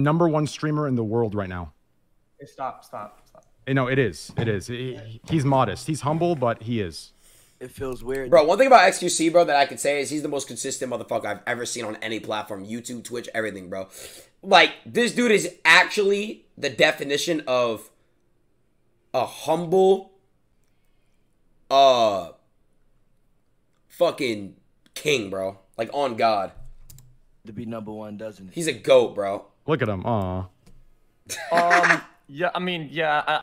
#1 streamer in the world right now. Hey, stop. No, it is. It is. He's modest. He's humble, but he is. It feels weird. Bro, one thing about xQc, bro, that I can say is he's the most consistent motherfucker I've ever seen on any platform. YouTube, Twitch, everything, bro. Like, this dude is actually the definition of a humble, fucking king, bro. Like, on God. To be #1, doesn't he? He's a GOAT, bro. Look at him. Aw. Yeah, I mean, yeah.